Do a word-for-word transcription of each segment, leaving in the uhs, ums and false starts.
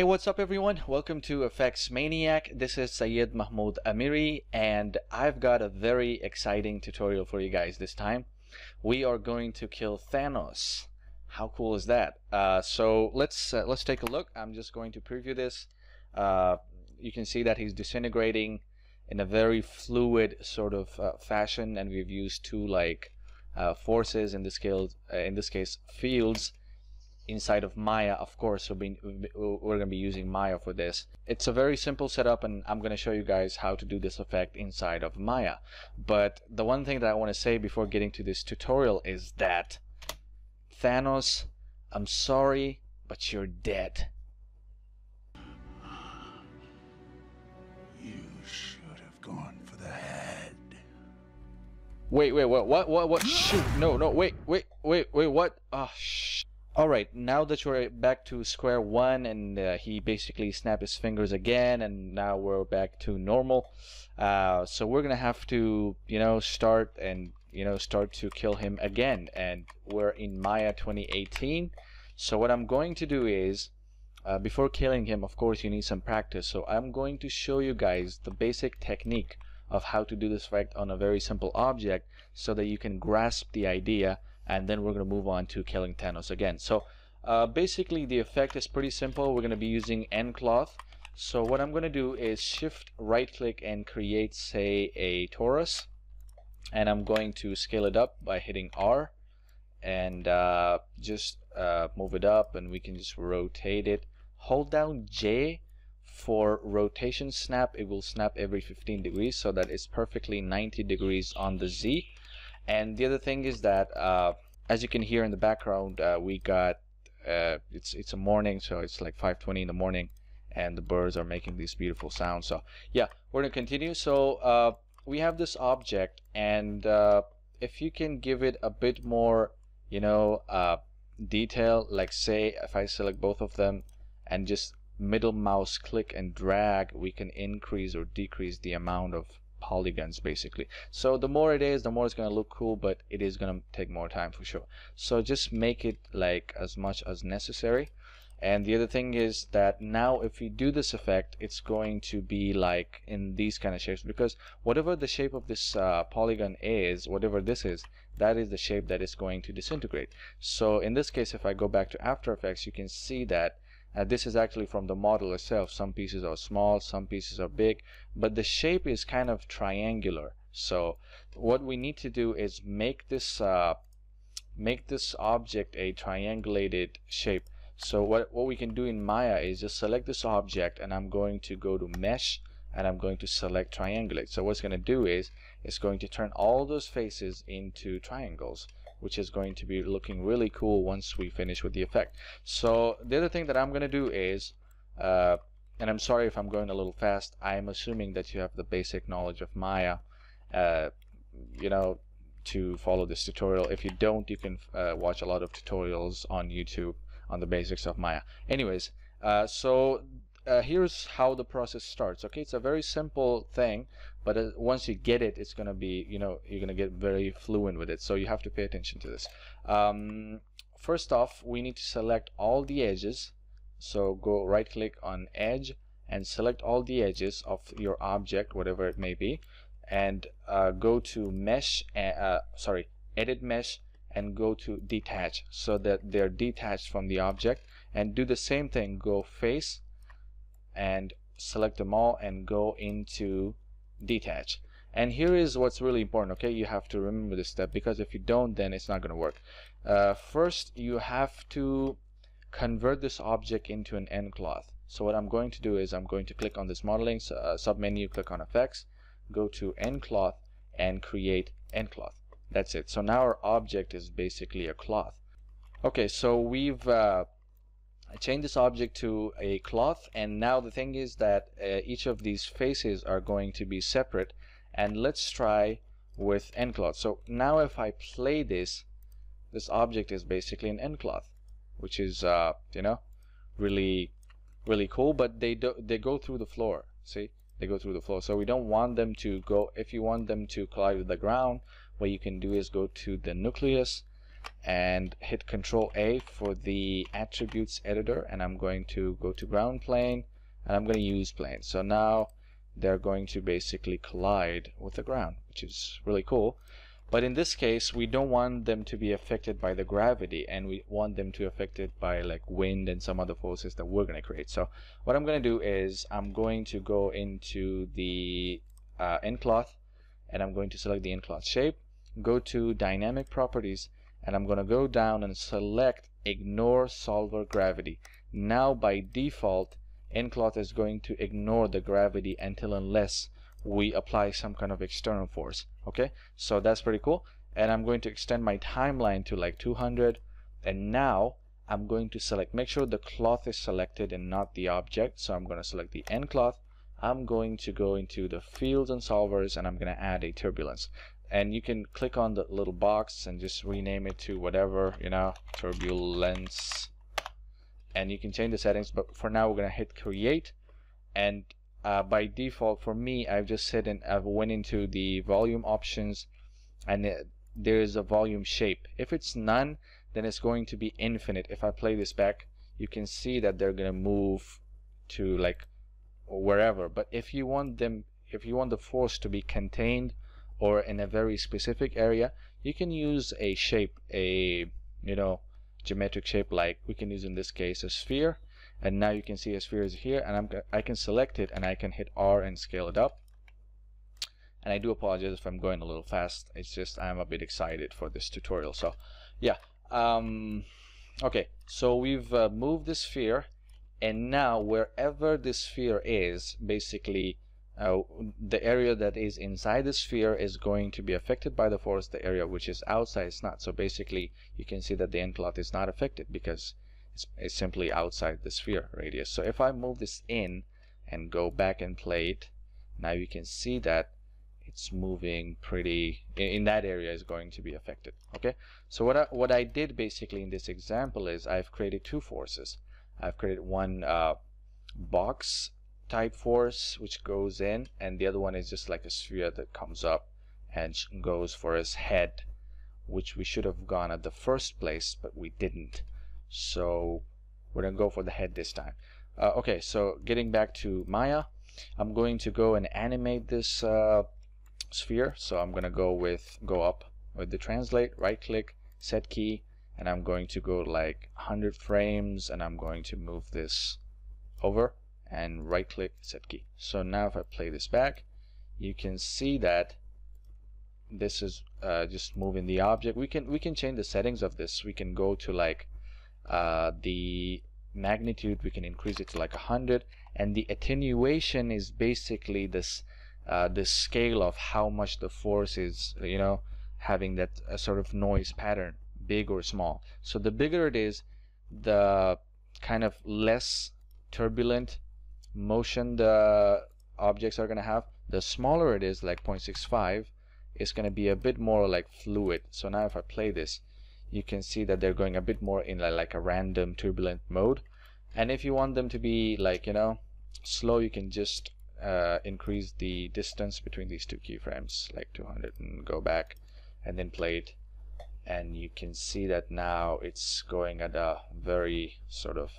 Hey, what's up everyone? Welcome to Effects Maniac. This is Sayyid Mahmoud Amiri, and I've got a very exciting tutorial for you guys this time. We are going to kill Thanos. How cool is that? Uh, so let's uh, let's take a look. I'm just going to preview this. Uh, you can see that he's disintegrating in a very fluid sort of uh, fashion, and we've used two like uh, forces in this case, uh, in this case fields. Inside of Maya, of course, so we, we're going to be using Maya for this. It's a very simple setup, and I'm going to show you guys how to do this effect inside of Maya. But the one thing that I want to say before getting to this tutorial is that Thanos, I'm sorry, but you're dead. You should have gone for the head. Wait, wait, what, what, what, what? Shoot, no, no, wait, wait, wait, wait, what? Oh, shit. Alright, now that we're back to square one, and uh, he basically snapped his fingers again, and now we're back to normal. Uh, so we're gonna have to, you know, start and, you know, start to kill him again. And we're in Maya twenty eighteen. So what I'm going to do is, uh, before killing him, of course, you need some practice. So I'm going to show you guys the basic technique of how to do this effect on a very simple object so that you can grasp the idea. And then we're going to move on to killing Thanos again. So uh, basically the effect is pretty simple. We're going to be using Ncloth. So what I'm going to do is shift right click and create, say, a torus, and I'm going to scale it up by hitting R, and uh, just uh, move it up, and we can just rotate it. Hold down J for rotation snap. It will snap every fifteen degrees, so that it's perfectly ninety degrees on the Z. And the other thing is that, uh, as you can hear in the background, uh, we got, uh, it's it's a morning, so it's like five twenty in the morning, and the birds are making these beautiful sounds. So yeah, we're going to continue. So uh, we have this object, and uh, if you can give it a bit more, you know, uh, detail, like say if I select both of them and just middle mouse click and drag, we can increase or decrease the amount of polygons basically. So the more it is, the more it's gonna look cool, but it is gonna take more time for sure. So just make it like as much as necessary. And the other thing is that now if we do this effect, it's going to be like in these kind of shapes, because whatever the shape of this uh, polygon is, whatever this is, that is the shape that is going to disintegrate. So in this case, if I go back to After Effects, you can see that Uh, this is actually from the model itself. Some pieces are small, some pieces are big, but the shape is kind of triangular. So what we need to do is make this uh, make this object a triangulated shape. So what, what we can do in Maya is just select this object, and I'm going to go to mesh, and I'm going to select triangulate. So what's going to do is it's going to turn all those faces into triangles, which is going to be looking really cool once we finish with the effect. So the other thing that I'm going to do is, uh, and I'm sorry if I'm going a little fast, I'm assuming that you have the basic knowledge of Maya, uh, you know, to follow this tutorial. If you don't, you can uh, watch a lot of tutorials on YouTube on the basics of Maya. Anyways, uh, so uh, here's how the process starts. Okay, it's a very simple thing, but uh, once you get it, it's gonna be, you know, you're gonna get very fluent with it, so you have to pay attention to this. Um, first off, we need to select all the edges. So go right click on edge and select all the edges of your object, whatever it may be, and uh, go to mesh, uh, uh, sorry, edit mesh, and go to detach so that they're detached from the object, and do the same thing. Go face and select them all and go into detach. And here is what's really important. Okay, you have to remember this step, because if you don't, then it's not going to work. Uh, first you have to convert this object into an Ncloth. So what I'm going to do is I'm going to click on this modeling uh, submenu, click on effects, go to Ncloth and create Ncloth. That's it. So now our object is basically a cloth. Okay, so we've uh, I change this object to a cloth, and now the thing is that uh, each of these faces are going to be separate, and let's try with Ncloth. So now if I play this, this object is basically an Ncloth, which is uh, you know, really really cool, but they do, they go through the floor. See, they go through the floor, so we don't want them to go. If you want them to collide with the ground, what you can do is go to the nucleus and hit Control A for the attributes editor, and I'm going to go to ground plane, and I'm going to use plane. So now they're going to basically collide with the ground, which is really cool. But in this case, we don't want them to be affected by the gravity, and we want them to be affected by like wind and some other forces that we're going to create. So what I'm going to do is I'm going to go into the uh, Ncloth, and I'm going to select the Ncloth shape, go to dynamic properties, and I'm going to go down and select ignore solver gravity. Now by default, Ncloth is going to ignore the gravity until unless we apply some kind of external force. Okay, so that's pretty cool. And I'm going to extend my timeline to like two hundred, and now I'm going to select, make sure the cloth is selected and not the object, so I'm going to select the Ncloth. I'm going to go into the fields and solvers, and I'm going to add a turbulence, and you can click on the little box and just rename it to whatever, you know, turbulence, and you can change the settings, but for now we're going to hit create. And Uh, by default for me, I've just said, and I've went into the volume options, and it, there is a volume shape. If it's none, then it's going to be infinite. If I play this back, you can see that they're gonna move to like wherever. But if you want them, if you want the force to be contained or in a very specific area, you can use a shape, a you know geometric shape, like we can use in this case a sphere. And now you can see a sphere is here, and I'm, I can select it, and I can hit R and scale it up. And I do apologize if I'm going a little fast. It's just I'm a bit excited for this tutorial. So yeah, um, okay, so we've uh, moved the sphere, and now wherever this sphere is, basically uh, the area that is inside the sphere is going to be affected by the force, the area which is outside is not. So basically you can see that the Ncloth is not affected because it's simply outside the sphere radius. So if I move this in and go back and play it, now you can see that it's moving pretty in that area is going to be affected. Okay, so what I, what I did basically in this example is I've created two forces. I've created one uh, box type force which goes in, and the other one is just like a sphere that comes up and goes for his head, which we should have gone at the first place, but we didn't. So we're gonna go for the head this time. Uh, okay, so getting back to Maya, I'm going to go and animate this uh, sphere. So I'm gonna go with go up with the translate, right click, set key, and I'm going to go like one hundred frames, and I'm going to move this over and right click, set key. So now if I play this back, you can see that this is uh, just moving the object. We can we can change the settings of this. We can go to like Uh, the magnitude, we can increase it to like one hundred, and the attenuation is basically this uh, the scale of how much the force is, you know, having that uh, sort of noise pattern, big or small. So the bigger it is, the kind of less turbulent motion the objects are going to have. The smaller it is, like zero point six five, it's going to be a bit more like fluid. So now if I play this, you can see that they're going a bit more in like a random turbulent mode. And if you want them to be like, you know, slow, you can just uh, increase the distance between these two keyframes, like two hundred, and go back and then play it. And you can see that now it's going at a very sort of,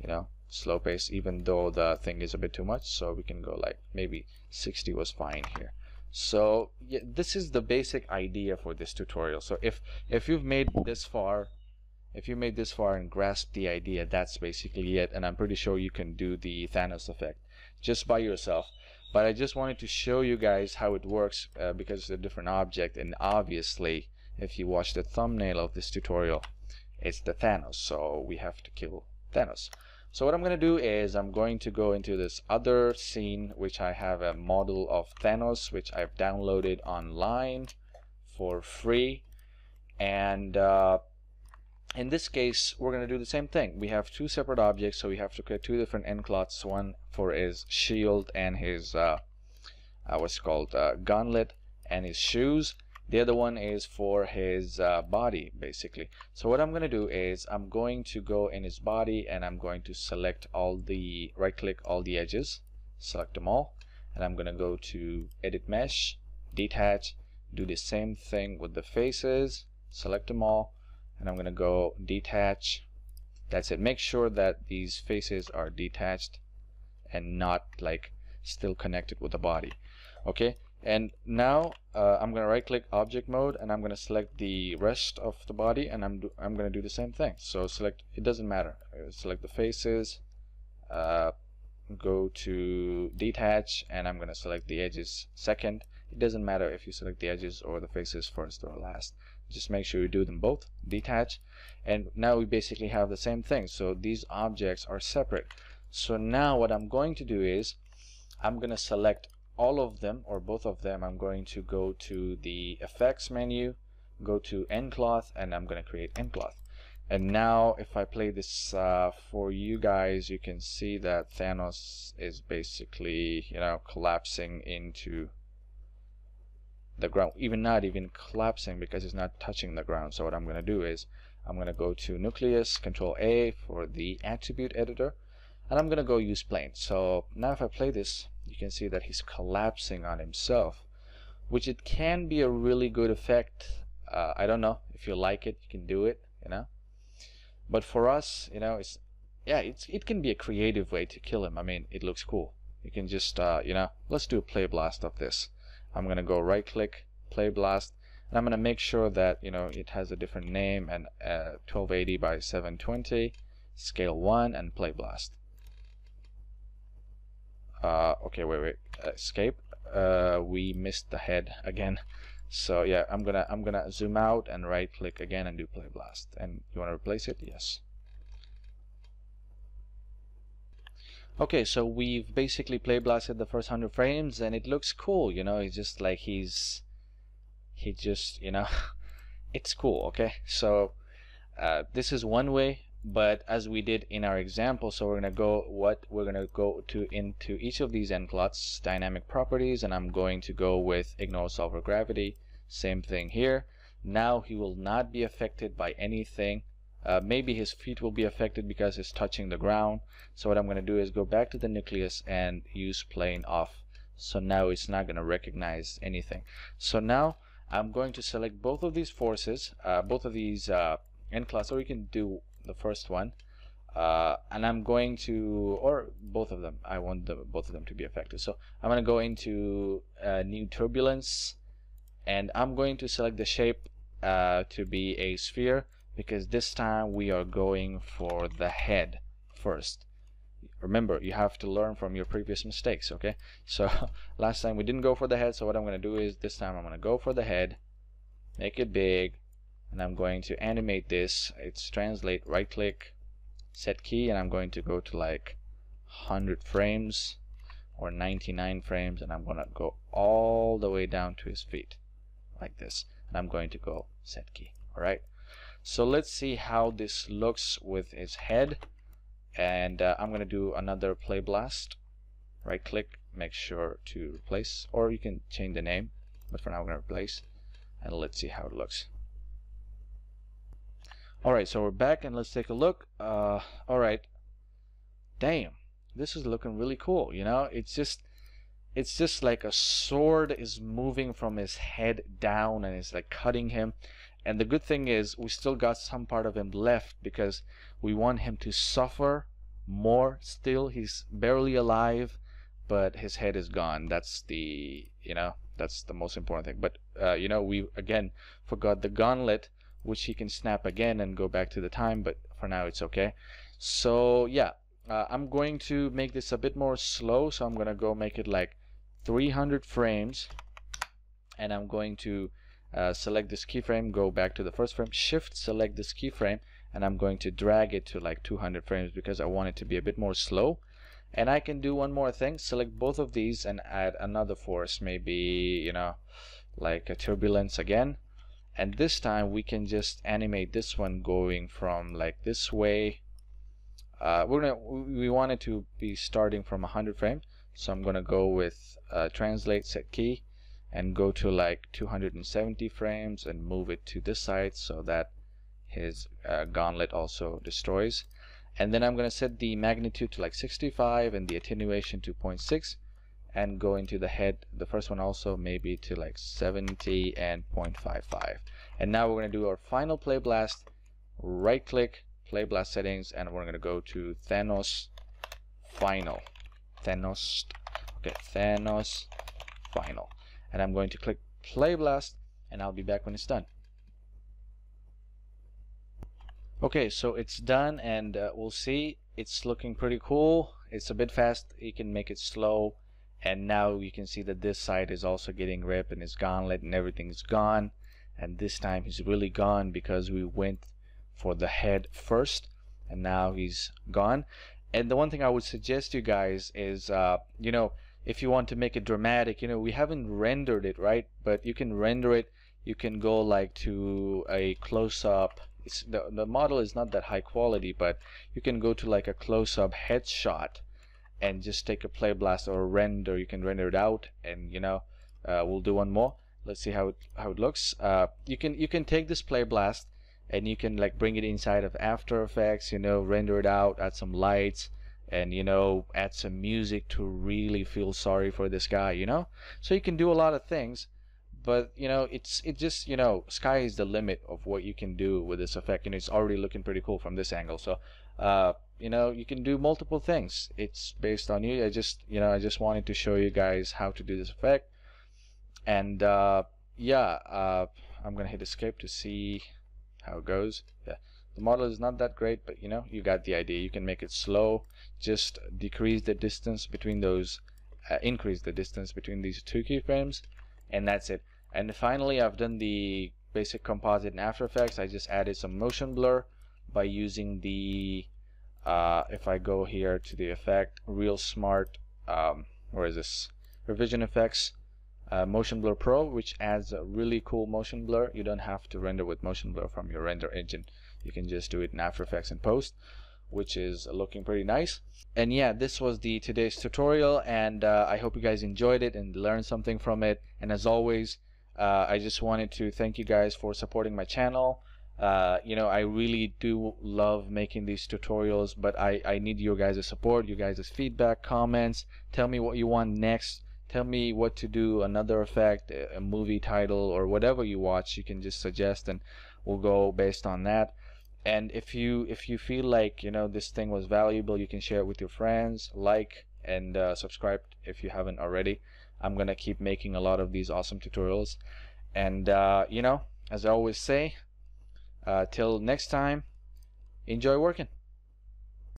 you know, slow pace, even though the thing is a bit too much. So we can go like maybe sixty was fine here. So yeah, this is the basic idea for this tutorial. So if if you've made this far, if you made this far and grasped the idea, that's basically it. And I'm pretty sure you can do the Thanos effect just by yourself. But I just wanted to show you guys how it works uh, because it's a different object. And obviously, if you watch the thumbnail of this tutorial, it's the Thanos. So we have to kill Thanos. So what I'm going to do is I'm going to go into this other scene, which I have a model of Thanos, which I've downloaded online for free. And uh, in this case, we're going to do the same thing. We have two separate objects, so we have to create two different Ncloths, one for his shield and his, uh, uh, what's called uh, gauntlet and his shoes. The other one is for his uh, body, basically. So what I'm going to do is I'm going to go in his body, and I'm going to select all the, right click all the edges, select them all, and I'm going to go to edit mesh, detach, do the same thing with the faces, select them all, and I'm going to go detach. That's it. Make sure that these faces are detached and not like still connected with the body. Okay, and now uh, I'm going to right click object mode, and I'm going to select the rest of the body, and I'm, do I'm going to do the same thing. So select, it doesn't matter, select the faces, uh, go to detach, and I'm going to select the edges second. It doesn't matter if you select the edges or the faces first or last. Just make sure you do them both, detach, and now we basically have the same thing. So these objects are separate. So now what I'm going to do is I'm going to select all of them or both of them. I'm going to go to the effects menu, go to Ncloth, and I'm going to create Ncloth. And now if I play this uh, for you guys, you can see that Thanos is basically, you know, collapsing into the ground, even not even collapsing, because it's not touching the ground. So what I'm going to do is I'm going to go to nucleus, control A for the attribute editor, and I'm going to go use plane. So now if I play this, you can see that he's collapsing on himself, which it can be a really good effect. uh, I don't know if you like it, you can do it, you know, but for us, you know, it's yeah it's it can be a creative way to kill him. I mean, it looks cool. You can just uh, you know, let's do a play blast of this. I'm going to go right click, play blast, and I'm going to make sure that, you know, it has a different name, and uh, twelve eighty by seven twenty, scale one, and play blast. Uh, okay, wait, wait, escape. Uh, we missed the head again. So yeah, I'm gonna I'm gonna zoom out and right click again and do play blast. And you want to replace it? Yes. Okay, so we've basically play blasted the first hundred frames, and it looks cool. You know, it's just like he's he just, you know, it's cool. Okay, so uh, this is one way, but as we did in our example, so we're gonna go what we're gonna go to into each of these Ncloths dynamic properties, and I'm going to go with ignore solver gravity. Same thing here. Now he will not be affected by anything. Uh, maybe his feet will be affected because he's touching the ground. So what I'm going to do is go back to the nucleus and use plane off. So now it's not going to recognize anything. So now I'm going to select both of these forces, uh, both of these uh, Ncloths, or you can do the first one, uh, and I'm going to, or both of them, I want the, both of them to be affected. So I'm going to go into uh, new turbulence, and I'm going to select the shape uh, to be a sphere, because this time we are going for the head first. Remember, you have to learn from your previous mistakes, okay? So last time we didn't go for the head, so what I'm going to do is this time I'm going to go for the head, make it big, and I'm going to animate this. It's translate, right click, set key, and I'm going to go to like one hundred frames or ninety-nine frames, and I'm going to go all the way down to his feet like this, and I'm going to go set key. All right. So let's see how this looks with his head, and uh, I'm going to do another play blast. Right click, make sure to replace, or you can change the name, but for now I'm going to replace, and let's see how it looks. Alright, so we're back, and let's take a look. Uh, Alright, damn, this is looking really cool. You know, it's just it's just like a sword is moving from his head down, and it's like cutting him. And the good thing is we still got some part of him left, because we want him to suffer more still. He's barely alive, but his head is gone. That's the, you know, that's the most important thing. But, uh, you know, we, again, forgot the gauntlet, which he can snap again and go back to the time. But for now, it's okay. So, yeah, uh, I'm going to make this a bit more slow. So I'm going to go make it like three hundred frames. And I'm going to... Uh, select this keyframe, go back to the first frame, shift select this keyframe, and I'm going to drag it to like two hundred frames, because I want it to be a bit more slow. And I can do one more thing, select both of these and add another force, maybe, you know, like a turbulence again, and this time we can just animate this one going from like this way. uh, we're gonna we want it to be starting from one hundred frames, so I'm gonna go with uh, translate, set key, and go to like two hundred seventy frames and move it to this side so that his uh, gauntlet also destroys. And then I'm going to set the magnitude to like sixty-five and the attenuation to zero point six, and go into the head, the first one also, maybe to like seventy and zero point five five. And now we're going to do our final play blast. Right click, play blast settings, and we're going to go to Thanos final. Thanos, okay, Thanos final. And I'm going to click play blast, and I'll be back when it's done. Okay, so it's done, and uh, we'll see. It's looking pretty cool. It's a bit fast. You can make it slow. And now you can see that this side is also getting ripped, and his gauntlet and everything's gone. And this time he's really gone because we went for the head first, and now he's gone. And the one thing I would suggest you guys is, uh, you know, if you want to make it dramatic, you know, we haven't rendered it, right? But you can render it. You can go like to a close-up. It's, the, the model is not that high quality, but you can go to like a close-up headshot and just take a play blast or render. You can render it out, and you know, uh, we'll do one more. Let's see how it how it looks. Uh, you can you can take this play blast and you can like bring it inside of After Effects. You know, render it out, add some lights, and you know, add some music to really feel sorry for this guy. You know, so you can do a lot of things. But you know, it's it just you know, sky is the limit of what you can do with this effect. You know, it's already looking pretty cool from this angle. So. Uh, you know, you can do multiple things. It's based on you. I just, you know, I just wanted to show you guys how to do this effect. And uh, yeah, uh, I'm gonna hit escape to see how it goes. Yeah, the model is not that great, but you know, you got the idea. You can make it slow. Just decrease the distance between those, uh, increase the distance between these two keyframes, and that's it. And finally, I've done the basic composite in After Effects. I just added some motion blur by using the. Uh, if I go here to the effect, Real Smart, um, where is this? Revision Effects, uh, Motion Blur Pro, which adds a really cool motion blur. You don't have to render with motion blur from your render engine. You can just do it in After Effects and post, which is looking pretty nice. And yeah, this was the today's tutorial, and uh, I hope you guys enjoyed it and learned something from it. And as always, uh, I just wanted to thank you guys for supporting my channel. Uh, you know, I really do love making these tutorials, but I, I need your guys' support, you guys' feedback, comments. Tell me what you want next. Tell me what to do, another effect, a movie title, or whatever you watch. You can just suggest, and we'll go based on that. And if you if you feel like, you know, this thing was valuable, you can share it with your friends, like, and uh, subscribe if you haven't already. I'm gonna keep making a lot of these awesome tutorials. And, uh, you know, as I always say, Uh, till next time, enjoy working.